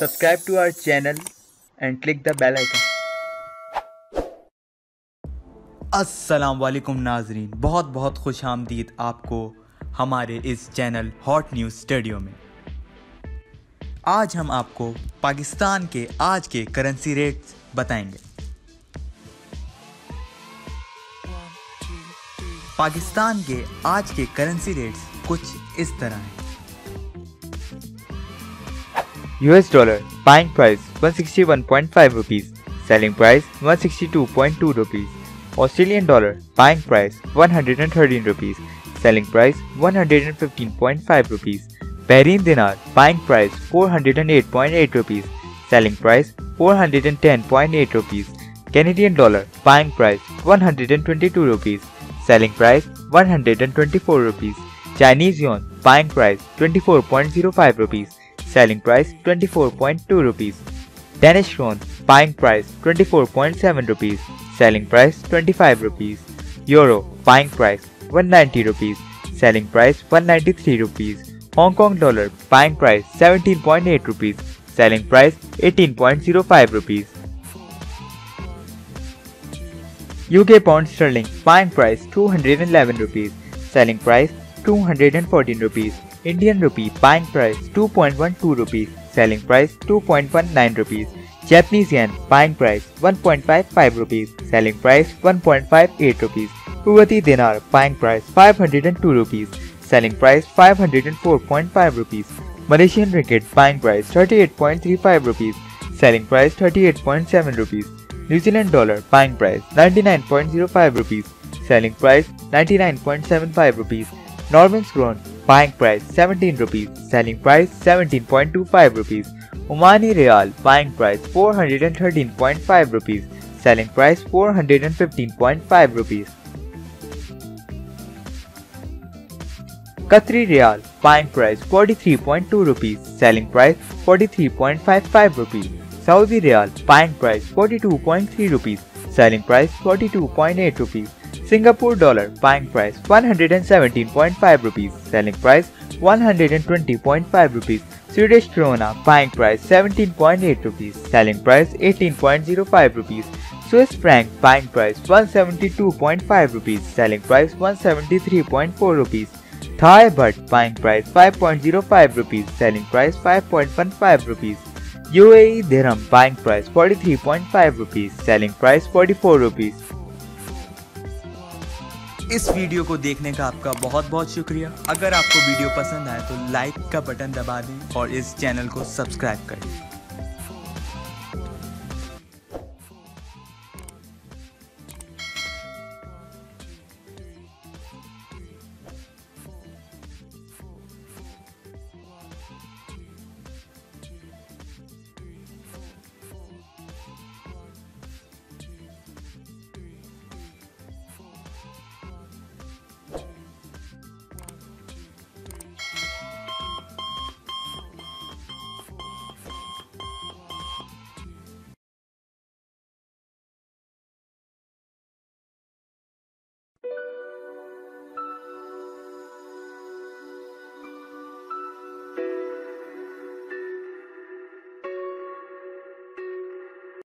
Subscribe to our channel and click the bell icon. अस्सलाम वालेकुम नाजरीन, बहुत बहुत खुश आमदीद आपको हमारे इस चैनल हॉट न्यूज़ स्टूडियो में। आज हम आपको पाकिस्तान के आज के करेंसी रेट्स बताएंगे। पाकिस्तान के आज के करेंसी रेट्स कुछ इस तरह हैं। US dollar buying price 161.5 rupees, selling price 162.2 rupees. Australian dollar buying price 113 rupees, selling price 115.5 rupees. Bahrain dinar buying price 408.8 rupees, selling price 410.8 rupees. Canadian dollar buying price 122 rupees, selling price 124 rupees. Chinese yuan buying price 24.05 rupees, selling price 24.2 rupees. Danish krone buying price 24.7 rupees, selling price 25 rupees. Euro buying price 190 rupees, selling price 193 rupees. Hong Kong dollar buying price 17.8 rupees, selling price 18.05 rupees. UK pound sterling buying price 211 rupees, selling price 214 rupees. Indian rupee buying price 2.12 rupees, selling price 2.19 rupees. Japanese yen buying price 1.55 rupees, selling price 1.58 rupees. Kuwaiti dinar buying price 502 rupees, selling price 504.5 rupees. Malaysian ringgit buying price 38.35 rupees, selling price 38.7 rupees. New Zealand dollar buying price 99.05 rupees, selling price 99.75 rupees. Norwegian krone buying price 17 rupees, selling price 17.25 rupees. Omani Real buying price 413.5 rupees, selling price 415.5 rupees. Qatari Real buying price 43.2 rupees, selling price 43.55 rupees. Saudi Real buying price 42.3 rupees, selling price 42.8 rupees. Singapore dollar buying price 117.5 rupees, selling price 120.5 rupees. Swedish krona buying price 17.8 rupees, selling price 18.05 rupees. Swiss franc buying price 172.5 rupees, selling price 173.4 rupees. Thai baht buying price 5.05 rupees, selling price 5.15 rupees. UAE dirham buying price 43.5 rupees, selling price 44 rupees. इस video को देखने का आपका बहुत बहुत शुक्रिया। अगर आपको वीडियो पसंद आए तो लाइक का बटन दबा दें और इस चैनल को सब्सक्राइब करें।